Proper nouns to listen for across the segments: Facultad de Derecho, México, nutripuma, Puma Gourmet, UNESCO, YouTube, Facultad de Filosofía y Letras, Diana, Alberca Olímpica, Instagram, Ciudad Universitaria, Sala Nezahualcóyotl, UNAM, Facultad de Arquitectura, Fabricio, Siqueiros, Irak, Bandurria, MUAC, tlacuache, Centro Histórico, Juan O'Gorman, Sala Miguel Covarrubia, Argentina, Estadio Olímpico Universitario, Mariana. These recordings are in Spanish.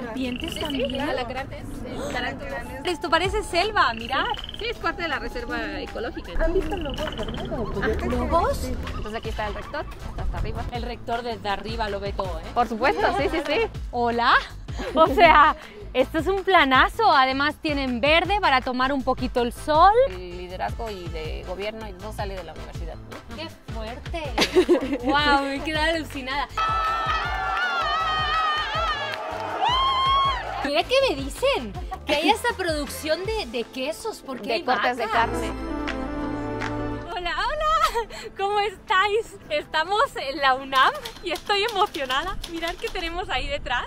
serpientes también. Sí, alacrantes, tarántulas. Esto parece selva, mirad. Sí, es parte de la reserva ecológica. ¿Han visto lobos, verdad? ¿Lobos? Sí. Entonces aquí está el rector, hasta arriba. El rector desde arriba lo ve todo, ¿eh? Por supuesto, sí. Hola. O sea, esto es un planazo. Además tienen verde para tomar un poquito el sol. El liderazgo y de gobierno no sale de la universidad, ¿no? ¡Qué fuerte! ¡Wow! Me he quedado alucinada. Mira que me dicen que hay hasta producción de quesos, porque hay vacas. De cortes de carne. Hola, hola, ¿cómo estáis? Estamos en la UNAM y estoy emocionada. Mirad que tenemos ahí detrás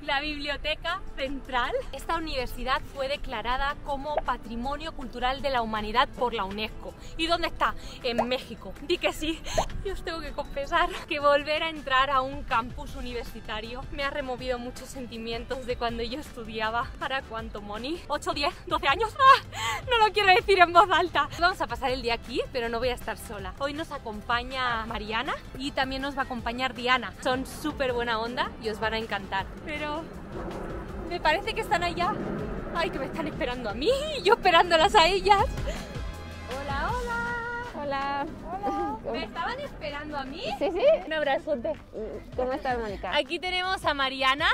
la Biblioteca Central. Esta universidad fue declarada como Patrimonio Cultural de la Humanidad por la UNESCO. ¿Y dónde está? En México. Di que sí. Yo os tengo que confesar que volver a entrar a un campus universitario me ha removido muchos sentimientos de cuando yo estudiaba. ¿Para cuánto, Moni? ¿8, 10, 12 años? ¡Ah! No lo quiero decir en voz alta. Vamos a pasar el día aquí, pero no voy a estar sola. Hoy nos acompaña Mariana y también nos va a acompañar Diana. Son súper buena onda y os van a encantar. Pero me parece que están allá. Ay, que me están esperando a mí y yo esperándolas a ellas. Hola, hola. Hola. Hola. ¿Me estaban esperando a mí? Sí, sí. Un abrazote. ¿Cómo estás, Mónica? Aquí tenemos a Mariana,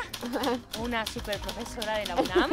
una super profesora de la UNAM.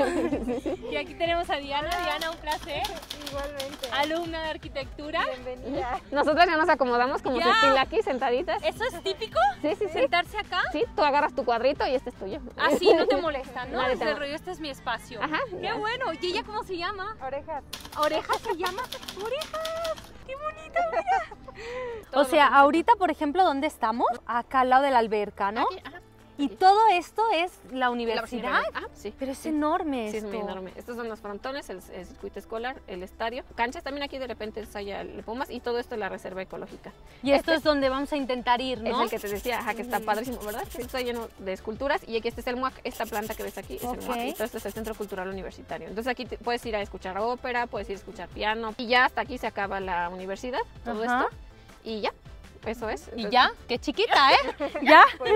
Y aquí tenemos a Diana. Hola. Diana, un placer. Igualmente. Alumna de arquitectura. Bienvenida. Nosotros ya nos acomodamos como si aquí sentaditas. ¿Eso es típico? Sí. ¿Sentarse acá? Sí, tú agarras tu cuadrito y este es tuyo. Así, no te molesta, ¿no? Este rollo, este es mi espacio. Ajá. Qué bueno. ¿Y ella cómo se llama? Orejas. ¿Orejas se llama? ¡Orejas! ¡Qué bonito, mira! O sea, ahorita, por ejemplo, ¿dónde estamos? Acá al lado de la alberca, ¿no? Aquí, ajá. Y todo esto es la universidad. Ah, sí. Pero es enorme. Sí, esto es muy enorme. Estos son los frontones, el circuito escolar, el estadio, canchas. También aquí de repente ensaya el Pumas y todo esto es la reserva ecológica. Y esto es donde vamos a intentar ir, ¿no? Es el que te decía, ajá, que está padrísimo, ¿verdad? Está lleno de esculturas y aquí este es el MUAC. Esta planta que ves aquí es el MUAC. Y todo esto es el Centro Cultural Universitario. Entonces aquí puedes ir a escuchar ópera, puedes ir a escuchar piano. Y ya hasta aquí se acaba la universidad, todo esto. Y ya. Eso es. Entonces... ¿Y ya? ¡Qué chiquita, eh! ¡Ya! Pues...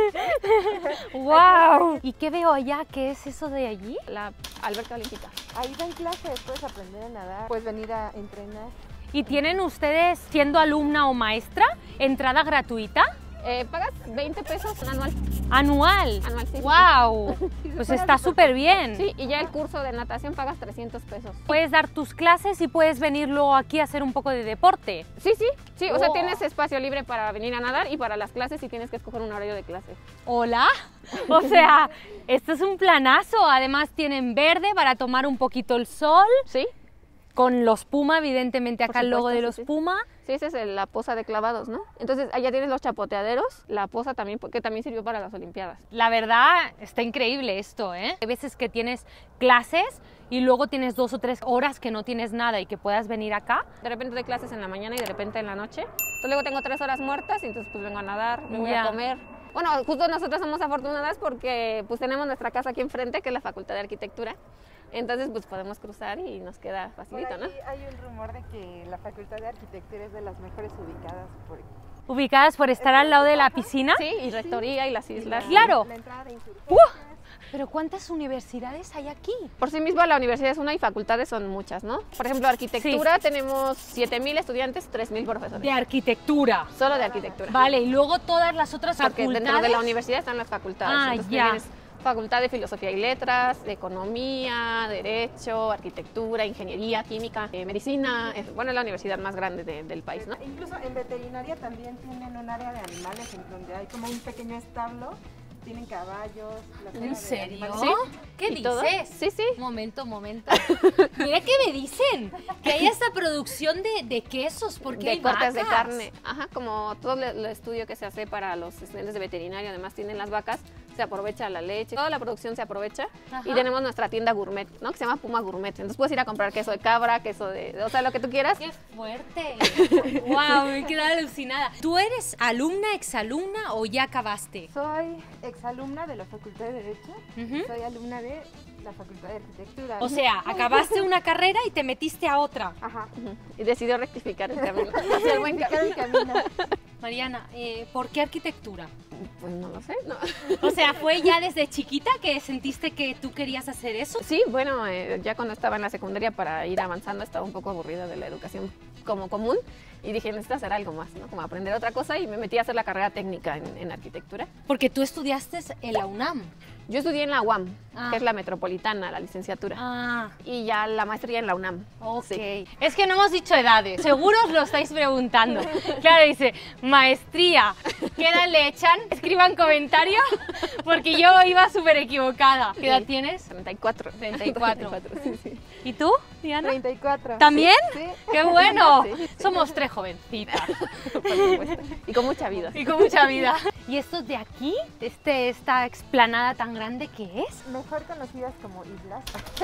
¡Wow! ¿Y qué veo allá? ¿Qué es eso de allí? La Alberca Olímpica. Ahí dan clases, puedes aprender a nadar, puedes venir a entrenar. ¿Y tienen ustedes, siendo alumna o maestra, entrada gratuita? Pagas 20 pesos anual. ¿Anual? Anual, sí. ¡Wow! Sí. Pues está súper bien. Sí, y ya el curso de natación pagas 300 pesos. Puedes dar tus clases y puedes venir luego aquí a hacer un poco de deporte. Sí. O sea, tienes espacio libre para venir a nadar y para las clases y tienes que escoger un horario de clase. ¡Hola! O sea, esto es un planazo. Además tienen verde para tomar un poquito el sol. Sí. Con los Puma, evidentemente, acá el logo de los Puma. Sí, esa es la posa de clavados, ¿no? Entonces, allá tienes los chapoteaderos, la posa también, que también sirvió para las Olimpiadas. La verdad, está increíble esto, ¿eh? Hay veces que tienes clases y luego tienes 2 o 3 horas que no tienes nada y que puedas venir acá. De repente doy clases en la mañana y de repente en la noche. Entonces, luego tengo 3 horas muertas y entonces pues vengo a nadar, me voy a comer. Bueno, justo nosotros somos afortunadas porque pues tenemos nuestra casa aquí enfrente, que es la Facultad de Arquitectura. Entonces, pues podemos cruzar y nos queda facilito, ¿no? Hay un rumor de que la Facultad de Arquitectura es de las mejores ubicadas por... ¿Ubicadas por estar al lado de la piscina? Sí, y rectoría y las islas. ¡Claro! La entrada de insurgentes. ¿Pero cuántas universidades hay aquí? Por sí misma la universidad es una y facultades son muchas, ¿no? Por ejemplo, arquitectura tenemos 7.000 estudiantes, 3.000 profesores. ¿De arquitectura? Solo de arquitectura. Vale, y luego todas las otras facultades... Porque dentro de la universidad están las facultades. Ah, entonces, ya. Facultad de Filosofía y Letras, de Economía, Derecho, Arquitectura, Ingeniería, Química, Medicina. Bueno, es la universidad más grande del país, ¿no? Incluso en veterinaria también tienen un área de animales en donde hay como un pequeño establo. Tienen caballos. ¿En serio? ¿Sí? ¿Qué dices? ¿Todo? Sí. Momento. Mira que me dicen que hay hasta producción de quesos porque hay cortes de carne. Ajá, como todo el estudio que se hace para los estudiantes de veterinario, además tienen las vacas, se aprovecha la leche, toda la producción se aprovecha. Ajá. Y tenemos nuestra tienda gourmet, ¿no? Que se llama Puma Gourmet. Entonces puedes ir a comprar queso de cabra, queso de... O sea, lo que tú quieras. ¡Qué fuerte! ¡Wow! Me he quedado alucinada. ¿Tú eres alumna, exalumna o ya acabaste? Soy exalumna de la Facultad de Derecho, soy alumna de La Facultad de Arquitectura. O sea, acabaste una carrera y te metiste a otra. Ajá. Y decidió rectificar el camino. Hacia el buen camino. Mariana, ¿por qué arquitectura? Pues no lo sé. No. O sea, ¿fue ya desde chiquita que sentiste que tú querías hacer eso? Sí, bueno, ya cuando estaba en la secundaria, para ir avanzando, estaba un poco aburrida de la educación como común y dije, necesito hacer algo más, ¿no? Como aprender otra cosa, y me metí a hacer la carrera técnica en arquitectura. Porque tú estudiaste en la UNAM. Yo estudié en la UAM, que es la metropolitana, la licenciatura. Y ya la maestría en la UNAM. Ok. Sí. Es que no hemos dicho edades, seguro os lo estáis preguntando. Claro, dice, maestría, ¿qué edad le echan? Escriban comentario, porque yo iba súper equivocada. ¿Qué edad tienes? 34. 34. 34, sí, sí. ¿Y tú, Diana? 34. ¿También? Sí. ¡Qué bueno! Sí, sí. Somos tres jovencitas. Por supuesto. Y con mucha vida. Y con mucha vida. ¿Y estos de aquí? Esta explanada tan grande, ¿qué es? Mejor conocidas como islas.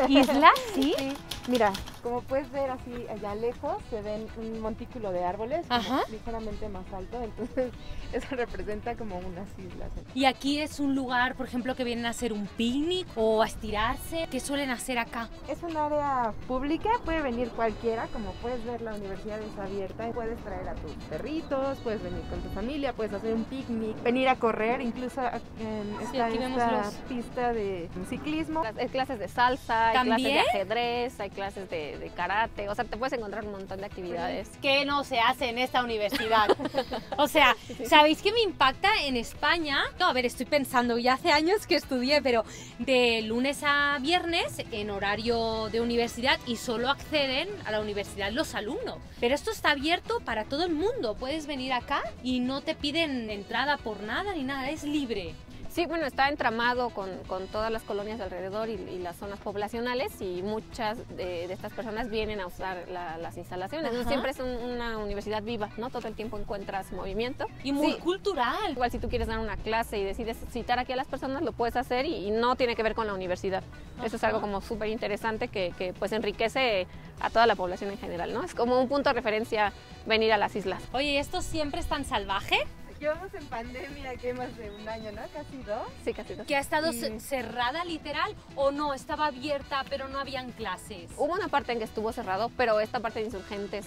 ¿Islas? ¿Sí? Sí. Mira, como puedes ver así allá lejos, se ven un montículo de árboles ligeramente más alto, entonces eso representa como unas islas. ¿Y aquí es un lugar, por ejemplo, que vienen a hacer un picnic o a estirarse? ¿Qué suelen hacer acá? Es un área pública, puede venir cualquiera, como puedes ver la universidad es abierta, puedes traer a tus perritos, puedes venir con tu familia, puedes hacer un picnic, venir a correr, incluso aquí vemos los... pista de ciclismo. Hay clases de salsa, ¿también? Hay clases de ajedrez, hay clases de karate, o sea, te puedes encontrar un montón de actividades. ¿Qué no se hace en esta universidad? O sea, ¿sabéis qué me impacta en España? No, a ver, estoy pensando, ya hace años que estudié, pero de lunes a viernes en horario de universidad y solo acceden a la universidad los alumnos. Pero esto está abierto para todo el mundo, puedes venir acá y no te piden entrada por nada ni nada, es libre. Sí, bueno, está entramado con todas las colonias de alrededor y las zonas poblacionales, y muchas de estas personas vienen a usar las instalaciones. Entonces, siempre es una universidad viva, ¿no? Todo el tiempo encuentras movimiento. Y muy cultural. Igual si tú quieres dar una clase y decides citar aquí a las personas, lo puedes hacer y no tiene que ver con la universidad. Eso es algo como súper interesante que pues enriquece a toda la población en general, ¿no? Es como un punto de referencia venir a las islas. Oye, ¿estos siempre están salvajes? Llevamos en pandemia que más de un año, ¿no? Casi dos. Sí, casi dos. ¿Que ha estado cerrada literal o no? Estaba abierta, pero no habían clases. Hubo una parte en que estuvo cerrado, pero esta parte de insurgentes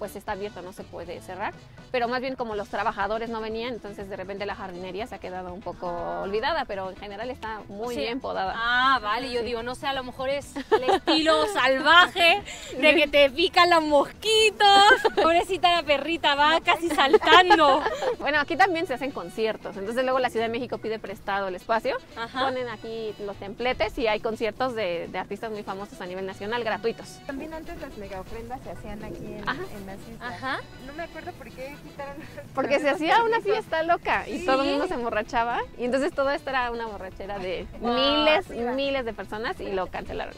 pues está abierta, no se puede cerrar. Pero más bien como los trabajadores no venían, entonces de repente la jardinería se ha quedado un poco olvidada, pero en general está muy bien podada. Ah, vale, yo digo, no sé, a lo mejor es el estilo salvaje de que te pican los mosquitos. Pobrecita la perrita, va casi saltando. Bueno, aquí también se hacen conciertos, entonces luego la Ciudad de México pide prestado el espacio, ponen aquí los templetes y hay conciertos de artistas muy famosos a nivel nacional, gratuitos. También antes las megaofrendas se hacían aquí en las islas. No me acuerdo por qué quitaron... Porque se hacía una fiesta loca y todo el mundo se emborrachaba, y entonces todo esto era una borrachera de miles de personas y lo cancelaron.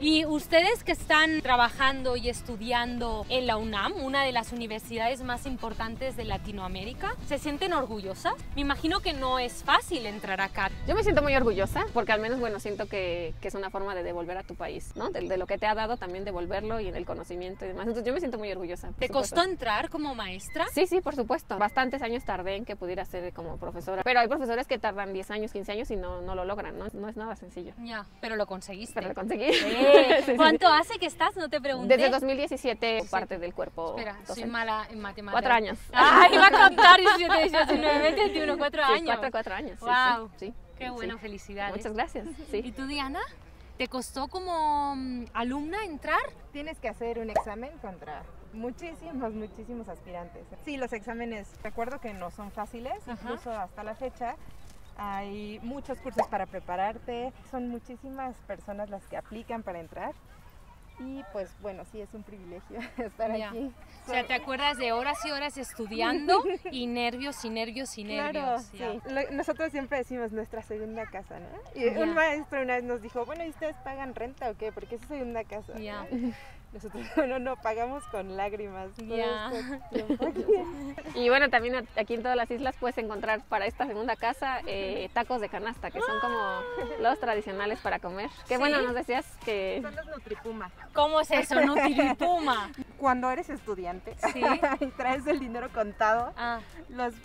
Y ustedes que están trabajando y estudiando en la UNAM, una de las universidades más importantes de Latinoamérica, ¿se sienten orgullosas? Me imagino que no es fácil entrar acá. Yo me siento muy orgullosa porque al menos, bueno, siento que es una forma de devolver a tu país, ¿no? De lo que te ha dado, también devolverlo y en el conocimiento y demás. Entonces yo me siento muy orgullosa. ¿Te costó entrar como maestra? Sí, sí, por supuesto. Bastantes años tardé en que pudiera ser como profesora. Pero hay profesores que tardan 10 años, 15 años y no lo logran, ¿no? No es nada sencillo. Ya, pero lo conseguiste. Pero lo conseguí. Sí, ¿cuánto hace que estás? No te pregunté. Desde 2017 parte del cuerpo. Espera, docente. Soy mala en matemáticas. 4 años. ¡Ay, iba a contar! 19, 21, 4 años. 4 años. Wow. Sí, sí, qué bueno, felicidades. Muchas gracias. Sí. ¿Y tú, Diana? ¿Te costó como alumna entrar? Tienes que hacer un examen contra muchísimos aspirantes. Sí, los exámenes, recuerdo que no son fáciles, incluso hasta la fecha. Hay muchos cursos para prepararte. Son muchísimas personas las que aplican para entrar. Y pues bueno, sí, es un privilegio estar aquí. O sea, te acuerdas de horas y horas estudiando y nervios y nervios y nervios. Claro, nosotros siempre decimos nuestra segunda casa, ¿no? Y un maestro una vez nos dijo, bueno, ¿y ustedes pagan renta o qué? Porque es segunda casa. nosotros no pagamos con lágrimas todo este tiempo. Y bueno, también aquí en todas las islas puedes encontrar para esta segunda casa tacos de canasta, que son como los tradicionales para comer. Qué bueno, nos decías que... Son los nutripumas. ¿Cómo es eso, nutripuma? Cuando eres estudiante y traes el dinero contado,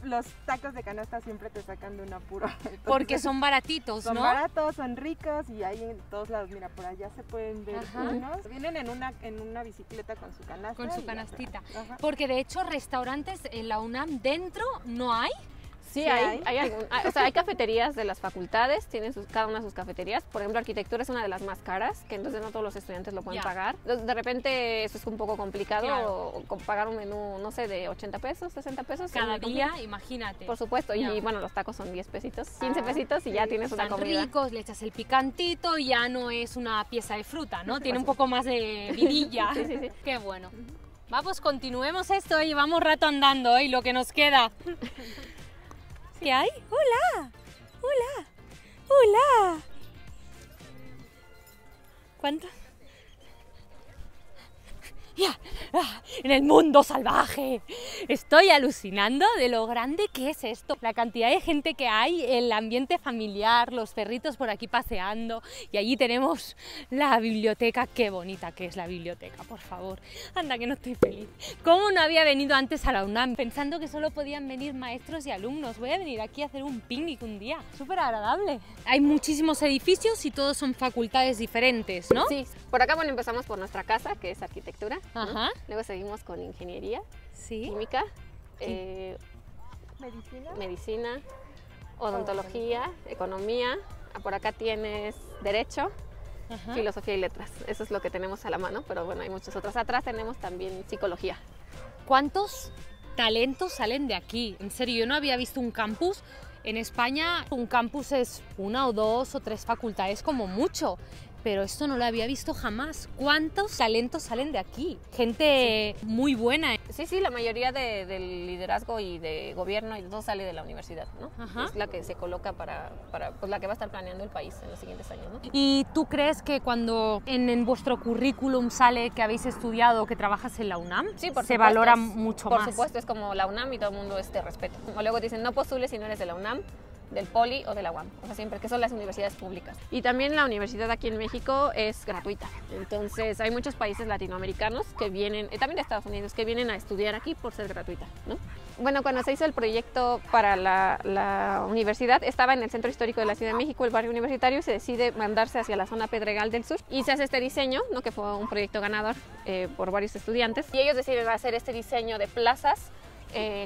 los tacos de canasta siempre te sacan de un apuro. Entonces, porque son baratitos, ¿no? Son baratos, son ricos y hay en todos lados. Mira, por allá se pueden ver unos. Vienen en una bicicleta con su canasta. Con su canastita. Porque de hecho restaurantes en la UNAM dentro no hay. Sí, hay, o sea, hay cafeterías de las facultades, tienen cada una de sus cafeterías. Por ejemplo, arquitectura es una de las más caras, que entonces no todos los estudiantes lo pueden pagar. De repente eso es un poco complicado, o pagar un menú, no sé, de 80 pesos, 60 pesos. Cada día, imagínate. Por supuesto, y bueno, los tacos son 10 pesitos, 15 pesitos y ya tienes una comida. Están ricos, le echas el picantito, ya no es una pieza de fruta, ¿no? Tiene un poco más de vidilla. Qué bueno. Vamos, continuemos esto, llevamos rato andando y lo que nos queda. ¿Qué hay? ¡Hola! ¡Hola! ¡Hola! ¿Cuánto? ¡Ya! ¡Ah! ¡En el mundo salvaje! Estoy alucinando de lo grande que es esto. La cantidad de gente que hay, el ambiente familiar, los perritos por aquí paseando. Y allí tenemos la biblioteca. ¡Qué bonita que es la biblioteca, por favor! Anda, que no estoy feliz. ¿Cómo no había venido antes a la UNAM? Pensando que solo podían venir maestros y alumnos. Voy a venir aquí a hacer un picnic un día. ¡Súper agradable! Hay muchísimos edificios y todos son facultades diferentes, ¿no? Sí. Por acá, bueno, empezamos por nuestra casa, que es arquitectura. Ajá. Luego seguimos con ingeniería, química, medicina, odontología, economía. Por acá tienes derecho, filosofía y letras. Eso es lo que tenemos a la mano, pero bueno, hay muchas otras. Atrás tenemos también psicología. ¿Cuántos talentos salen de aquí? En serio, yo no había visto un campus. En España un campus es una o dos o tres facultades como mucho. Pero esto no lo había visto jamás. ¿Cuántos talentos salen de aquí? Gente muy buena. Sí, sí, la mayoría del liderazgo y de gobierno y todo sale de la universidad, ¿no? Ajá. Es la que se coloca pues la que va a estar planeando el país en los siguientes años, ¿no? ¿Y tú crees que cuando en vuestro currículum sale que habéis estudiado o que trabajas en la UNAM, se valora mucho más? Por supuesto, es como la UNAM y todo el mundo te respeta. O luego dicen, no postules si no eres de la UNAM, del Poli o de la UAM, o sea, siempre que son las universidades públicas. Y también la universidad aquí en México es gratuita, entonces hay muchos países latinoamericanos que vienen, también de Estados Unidos, que vienen a estudiar aquí por ser gratuita, ¿no? Bueno, cuando se hizo el proyecto para la universidad, estaba en el Centro Histórico de la Ciudad de México, el barrio universitario, y se decide mandarse hacia la zona Pedregal del Sur, y se hace este diseño, ¿no? Que fue un proyecto ganador por varios estudiantes, y ellos deciden hacer este diseño de plazas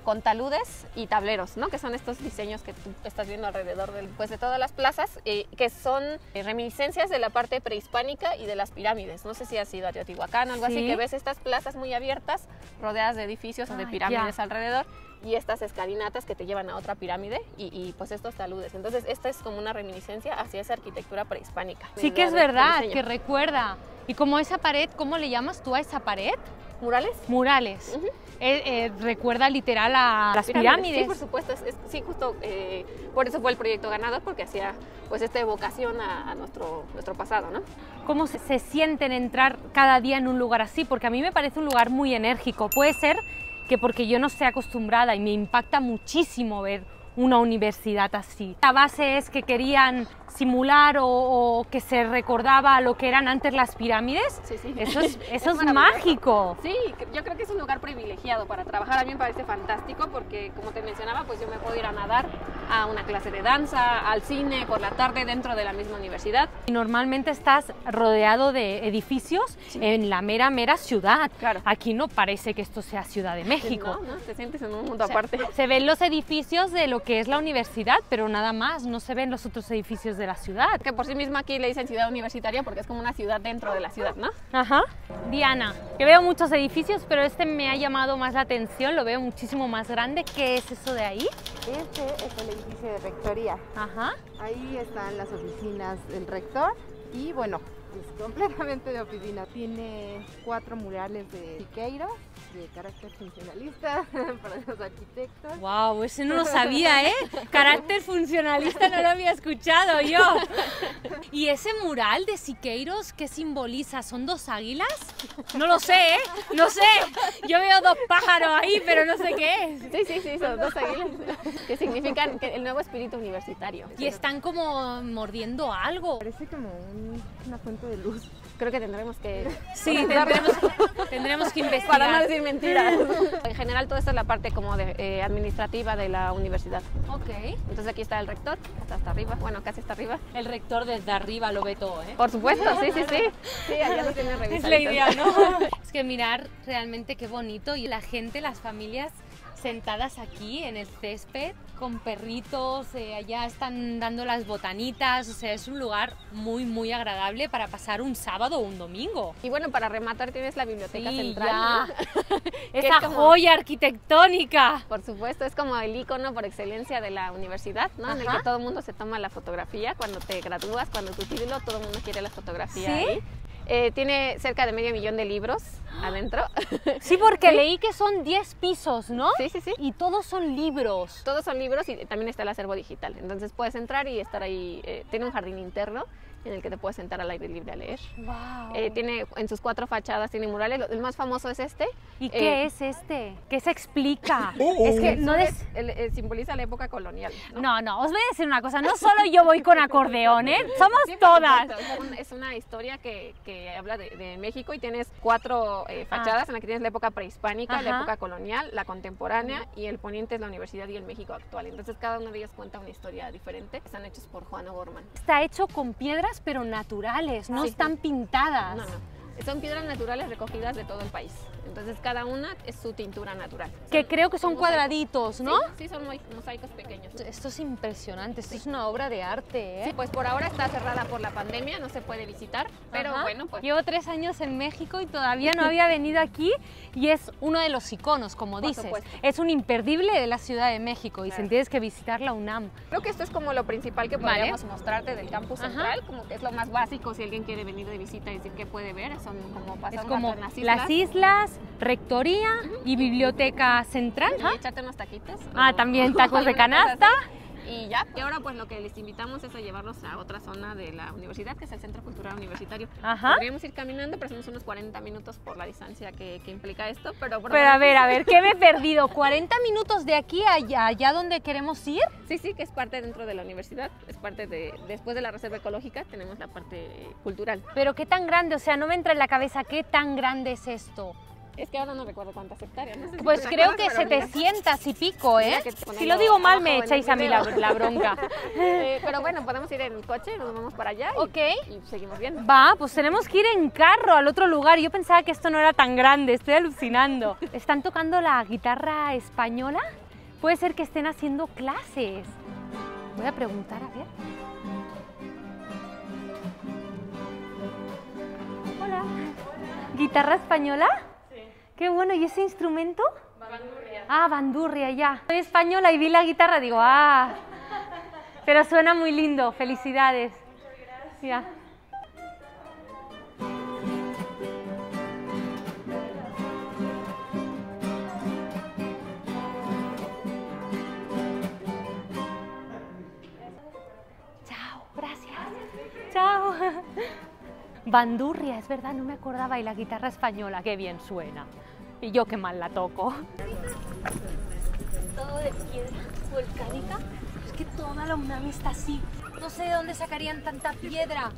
con taludes y tableros, ¿no? Que son estos diseños que tú estás viendo alrededor de todas las plazas, que son reminiscencias de la parte prehispánica y de las pirámides. No sé si has ido a Teotihuacán o algo así, que ves estas plazas muy abiertas, rodeadas de edificios o de pirámides alrededor, y estas escalinatas que te llevan a otra pirámide y pues estos taludes. Entonces esta es como una reminiscencia hacia esa arquitectura prehispánica. Sí que es verdad, que recuerda. Y como esa pared, ¿cómo le llamas tú a esa pared? ¿Murales? Murales. Recuerda literal a las pirámides. Sí, por supuesto. Sí, justo por eso fue el proyecto ganador, porque hacía pues esta evocación a nuestro pasado, ¿no? ¿Cómo se sienten entrar cada día en un lugar así? Porque a mí me parece un lugar muy enérgico. Puede ser que porque yo no esté acostumbrada y me impacta muchísimo ver una universidad así. La base es que querían simular o que se recordaba lo que eran antes las pirámides. Sí, sí. Eso es mágico. Sí, yo creo que es un lugar privilegiado para trabajar. A mí me parece fantástico porque, como te mencionaba, pues yo me puedo ir a nadar, a una clase de danza, al cine por la tarde dentro de la misma universidad. Y normalmente estás rodeado de edificios en la mera ciudad. Claro. Aquí no parece que esto sea Ciudad de México. No, te sientes en un mundo aparte. Se ven los edificios de lo que es la universidad, pero nada más, no se ven los otros edificios de la ciudad. Que por sí misma aquí le dicen Ciudad Universitaria porque es como una ciudad dentro de la ciudad, ¿no? Ajá. Diana, que veo muchos edificios, pero este me ha llamado más la atención, lo veo muchísimo más grande. ¿Qué es eso de ahí? Este es el edificio de rectoría. Ajá. Ahí están las oficinas del rector y bueno, es completamente de oficina. Tiene 4 murales de Siqueiros, de carácter funcionalista para los arquitectos. ¡Wow! Ese no lo sabía, ¿eh? Carácter funcionalista no lo había escuchado yo. ¿Y ese mural de Siqueiros qué simboliza? ¿Son dos águilas? No lo sé, ¿eh? No sé. Yo veo dos pájaros ahí, pero no sé qué es. Sí, sí, sí, son dos águilas. Que significan el nuevo espíritu universitario. Y están como mordiendo algo. Parece como una fuente de luz. Creo que tendremos que... Sí, tendremos que investigar. Para no decir mentiras. En general, toda esta es la parte como de, administrativa de la universidad. Ok. Entonces aquí está el rector, hasta arriba, bueno, casi hasta arriba. El rector desde arriba lo ve todo, ¿eh? Por supuesto, sí, sí, sí. Sí, allá lo tiene revisado. Es la idea, ¿no? Es que mirar realmente qué bonito y la gente, las familias sentadas aquí en el césped con perritos, allá están dando las botanitas, o sea, es un lugar muy, muy agradable para pasar un sábado o un domingo. Y bueno, para rematar tienes la biblioteca central. ¿No? Esa como... joya arquitectónica. Por supuesto, es como el icono por excelencia de la universidad, ¿no? En el que todo el mundo se toma la fotografía cuando te gradúas, cuando tu título, todo el mundo quiere la fotografía. ¿Sí? Ahí. Tiene cerca de medio millón de libros adentro. Sí, porque leí que son 10 pisos, ¿no? Sí, sí, sí. Y todos son libros. Todos son libros y también está el acervo digital. Entonces puedes entrar y estar ahí. Tiene un jardín interno en el que te puedes sentar al aire libre a leer. Wow. Tiene en sus 4 fachadas, tiene murales. El más famoso es este. ¿Y qué es este? ¿Qué se explica? Es que no simboliza la época colonial, ¿no? No, no, os voy a decir una cosa. No solo yo voy con acordeón, ¿eh? Somos todas. Es una historia que habla de México y tienes 4 fachadas en las que tienes la época prehispánica, la época colonial, la contemporánea y el poniente es la universidad y el México actual. Entonces cada una de ellas cuenta una historia diferente. Están hechos por Juan O'Gorman. Está hecho con piedras pero naturales, no están pintadas. No, no. Son piedras naturales recogidas de todo el país. Entonces cada una es su tintura natural. Que son, creo que son cuadraditos, ¿no? Sí, sí, son mosaicos pequeños. Esto es impresionante, esto es una obra de arte, ¿eh? Sí, pues por ahora está cerrada por la pandemia, no se puede visitar, pero bueno, pues... Llevo 3 años en México y todavía no había venido aquí y es uno de los iconos, como dices. Supuesto. Es un imperdible de la Ciudad de México y tienes que visitar la UNAM. Creo que esto es como lo principal que podríamos mostrarte del campus central, como que es lo más básico si alguien quiere venir de visita y decir qué puede ver. Es como las islas, rectoría y biblioteca central. Y echarte unos taquitos. Ah, también tacos de canasta. Y ya, y ahora pues lo que les invitamos es a llevarlos a otra zona de la universidad, que es el Centro Cultural Universitario. Podríamos ir caminando, pero somos unos 40 minutos por la distancia que implica esto. Pero a ver, ¿qué me he perdido? ¿40 minutos de aquí allá donde queremos ir? Sí, sí, que es parte dentro de la universidad, es parte de, después de la reserva ecológica tenemos la parte cultural. Pero qué tan grande, o sea, no me entra en la cabeza qué tan grande es esto. Es que ahora no recuerdo cuántas hectáreas. No sé si pues creo que 700 y pico, ¿eh? Si lo digo mal me echáis a mí la bronca. Pero bueno, podemos ir en coche, nos vamos para allá y seguimos viendo. Va, pues tenemos que ir en carro al otro lugar. Yo pensaba que esto no era tan grande, estoy alucinando. ¿Están tocando la guitarra española? Puede ser que estén haciendo clases. Voy a preguntar, a ver. Hola. ¿Guitarra española? Qué bueno, ¿y ese instrumento? Bandurria. Ah, bandurria, ya. Soy española y vi la guitarra, digo, ah. Pero suena muy lindo, felicidades. Muchas gracias. Ya. Chao, gracias. Chao. Bandurria, es verdad, no me acordaba, y la guitarra española, qué bien suena. Y yo qué mal la toco. Todo de piedra volcánica, es que toda la UNAM está así. No sé de dónde sacarían tanta piedra.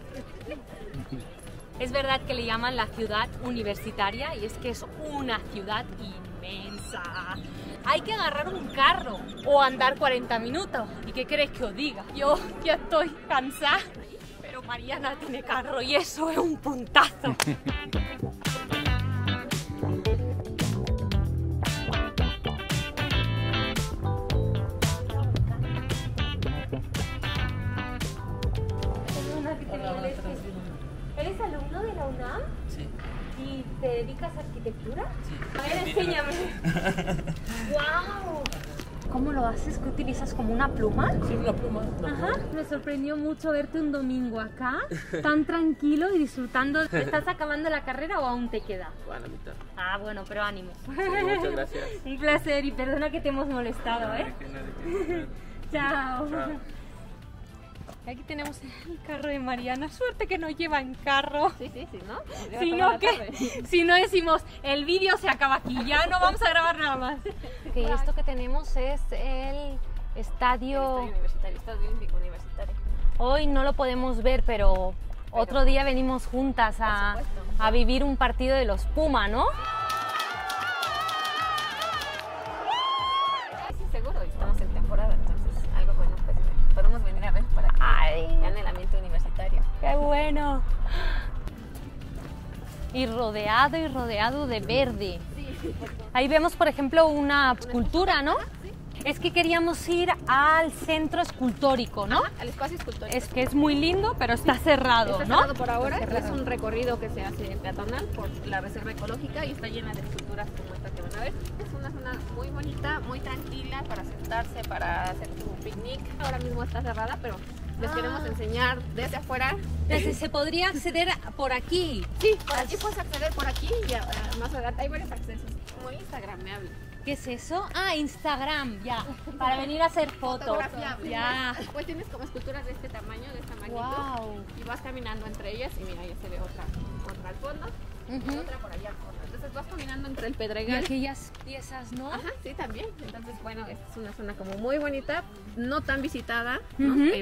Es verdad que le llaman la ciudad universitaria y es que es una ciudad inmensa. Hay que agarrar un carro o andar 40 minutos. ¿Y qué queréis que os diga? Yo ya estoy cansada. Mariana tiene carro y eso es un puntazo. ¿Eres alumno de la UNAM? Sí. ¿Y te dedicas a arquitectura? Sí. A ver, enséñame. ¡Wow! ¿Cómo lo haces? ¿Qué utilizas? ¿Como una pluma? Sí, una pluma. Ajá. Me sorprendió mucho verte un domingo acá, tan tranquilo y disfrutando. ¿Estás acabando la carrera o aún te queda? A la mitad. Ah, bueno, pero ánimo. Sí, muchas gracias. Un placer y perdona que te hemos molestado, no, ¿eh? No. Chao. Chao. Aquí tenemos el carro de Mariana. Suerte que no llevan carro. Sí, sí, sí, ¿no? Si no decimos, el vídeo se acaba aquí, ya no vamos a grabar nada más. Okay, esto que tenemos es el estadio... Estadio Olímpico Universitario. Hoy no lo podemos ver, pero otro día venimos juntas a vivir un partido de los Puma, ¿no? Sí, seguro, estamos en temporada, entonces algo bueno pues podemos venir a ver para que vean el ambiente universitario. ¡Qué bueno! Y rodeado de verde. Sí. Ahí vemos, por ejemplo, una escultura, ¿no? Sí. Es que queríamos ir al centro escultórico, ¿no? Ajá, al espacio escultórico. Es que es muy lindo, pero está cerrado, ¿no? Está cerrado por ahora. Es un recorrido que se hace peatonal por la reserva ecológica y está llena de esculturas como esta que van a ver. Es una zona muy bonita, muy tranquila para sentarse, para hacer tu picnic. Ahora mismo está cerrada, pero les queremos enseñar desde afuera. Se podría acceder por aquí. Sí, por aquí puedes acceder por aquí y más adelante hay varios accesos. Como Instagram me habla. ¿Qué es eso? Ah, Instagram, ya, para venir a hacer fotos. Ya. Pues tienes como esculturas de este tamaño, de esta magnitud. Wow. Y vas caminando entre ellas y mira, ya se ve otra al fondo y otra por allá al fondo. Entonces vas caminando entre el Pedregal. Y aquellas piezas, ¿no? Ajá, sí, también. Entonces, bueno, esta es una zona como muy bonita, no tan visitada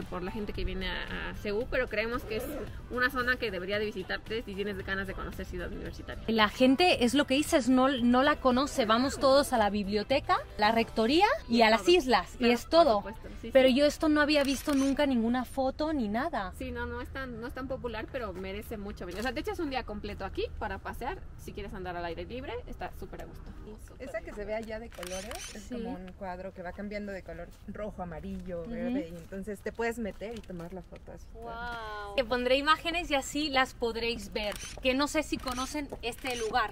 por la gente que viene a CU, pero creemos que es una zona que debería de visitarte si tienes ganas de conocer Ciudad Universitaria. La gente, es lo que dices, no la conoce. Vamos todos a la biblioteca, la rectoría y a las islas, claro, y es todo. Sí, pero yo esto no había visto nunca ninguna foto ni nada. Sí, no es tan popular, pero merece mucho venir. O sea, te echas un día completo aquí para pasear, si quieres andar al aire libre, está súper a gusto. Esa que se ve allá de colores es como un cuadro que va cambiando de color rojo, amarillo, verde, y entonces te puedes meter y tomar la foto. Wow. Te pondré imágenes y así las podréis ver, que no sé si conocen este lugar.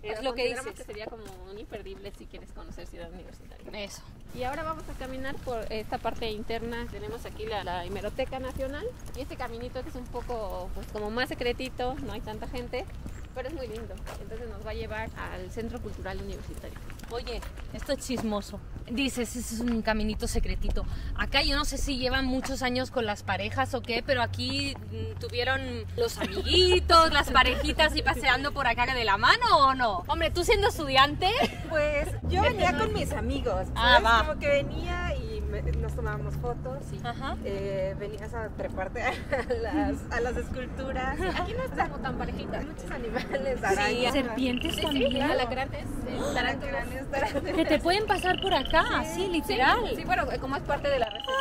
Pero es lo que dices. Que sería como un imperdible si quieres conocer Ciudad Universitaria. Eso. Y ahora vamos a caminar por esta parte interna. Tenemos aquí la Hemeroteca Nacional y este caminito que es un poco pues como más secretito, no hay tanta gente, pero es muy lindo. Entonces nos va a llevar al Centro Cultural Universitario. Oye, esto es chismoso. Dices, es un caminito secretito. Acá yo no sé si llevan muchos años con las parejas o qué, pero aquí tuvieron los amiguitos, las parejitas y paseando por acá de la mano, ¿o no? Hombre, tú siendo estudiante... Pues yo venía con mis amigos. Ah, va. Como que venía y nos tomábamos fotos y venías a treparte a las esculturas. Aquí no estamos tan parejitas. Muchos animales, arañas. Sí, serpientes también. Sí, alacranes, tarántulas. Que te pueden pasar por acá, sí, literal. Sí, sí, bueno, como es parte de la reserva.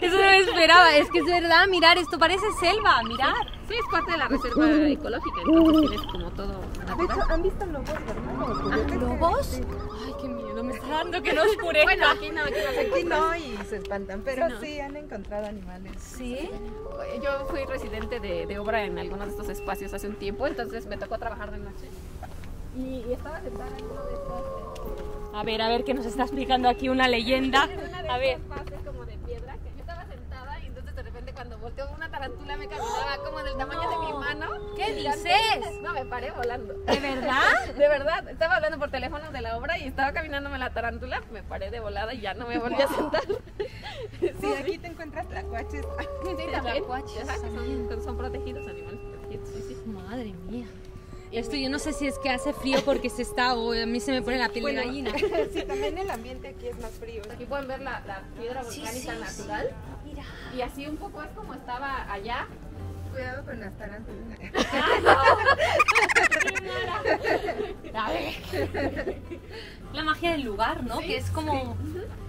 Eso no me esperaba, es que es verdad, mirar, esto parece selva, mirar. Sí, es parte de la reserva ecológica, entonces tienes como todo natural. De hecho, ¿han visto lobos, verdad? ¿Lobos? Sí. Ay, qué miedo, me está dando que no oscurezca. Bueno, aquí no, y se espantan, pero no. Sí, han encontrado animales. ¿Sí? Yo fui residente de obra en algunos de estos espacios hace un tiempo, entonces me tocó trabajar de noche. Y estaba sentada en uno de estos... a ver, que nos está explicando aquí una leyenda. A ver. Cuando volteó una tarántula me caminaba como del tamaño de mi mano. ¿Qué dices? No, me paré volando. ¿De verdad? De verdad. Estaba hablando por teléfono de la obra y estaba caminándome la tarántula. Me paré de volada y ya no me volví a sentar. Sí, aquí te encuentras tlacuaches. Sí, tlacuaches. Son protegidos, animales protegidos. Sí. Madre mía. Esto yo no sé si es que hace frío porque se está o a mí se me pone la piel de gallina. Sí, también el ambiente aquí es más frío. Aquí pueden ver la piedra volcánica natural. Mira. Y así un poco es como estaba allá. Cuidado con las tarántulas. A ver. La magia del lugar, ¿no? Sí, que es como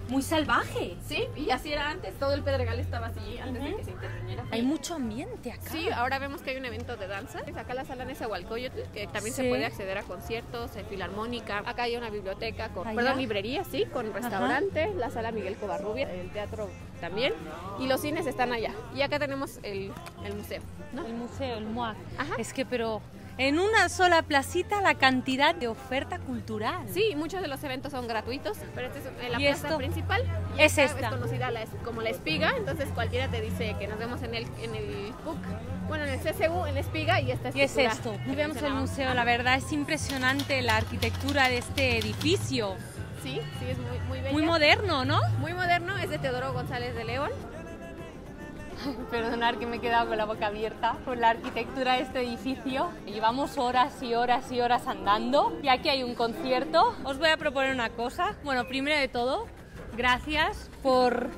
muy salvaje. Sí, y así era antes. Todo el Pedregal estaba así antes de que se interviniera. Hay mucho ambiente acá. Sí, ahora vemos que hay un evento de danza. Es acá la Sala Nezahualcóyotl, que también se puede acceder a conciertos, filarmónica. Acá hay una biblioteca, librería, sí, con restaurante. La Sala Miguel Covarrubia, el teatro también. Y los cines están allá. Y acá tenemos el museo, ¿no? El museo, el MUAC. Ajá. Es que, pero... en una sola placita la cantidad de oferta cultural. Sí, muchos de los eventos son gratuitos, pero esta es la plaza principal. Es conocida como La Espiga, entonces cualquiera te dice que nos vemos en el PUC, bueno, en el CCU, en La Espiga, y esta estructura. Y es esto. Y vemos el museo, la verdad es impresionante la arquitectura de este edificio. Sí, sí, es muy, muy bella. Muy moderno, ¿no? Muy moderno, es de Teodoro González de León. Perdonar que me he quedado con la boca abierta por la arquitectura de este edificio. Llevamos horas y horas y horas andando y aquí hay un concierto. Os voy a proponer una cosa. Bueno, primero de todo, gracias por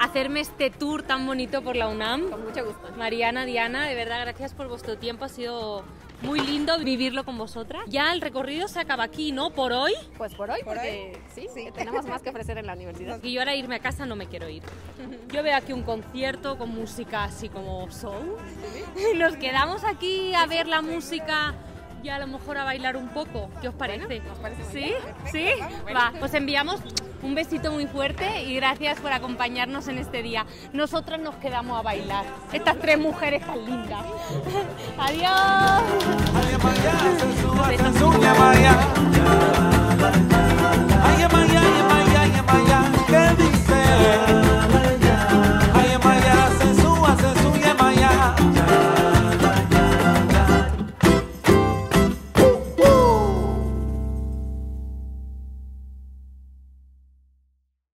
hacerme este tour tan bonito por la UNAM. Con mucho gusto. Mariana, Diana, de verdad gracias por vuestro tiempo, ha sido muy lindo vivirlo con vosotras. Ya el recorrido se acaba aquí, ¿no? ¿Por hoy? Pues por hoy, porque sí, tenemos más que ofrecer en la universidad. Y yo ahora irme a casa no me quiero ir. Yo veo aquí un concierto con música así como soul. Nos quedamos aquí a ver la música y a lo mejor a bailar un poco. ¿Qué os parece? Bueno, nos parece muy bien. ¿Sí? ¿Sí? Va, pues enviamos un besito muy fuerte y gracias por acompañarnos en este día. Nosotras nos quedamos a bailar. Estas tres mujeres tan lindas. Adiós.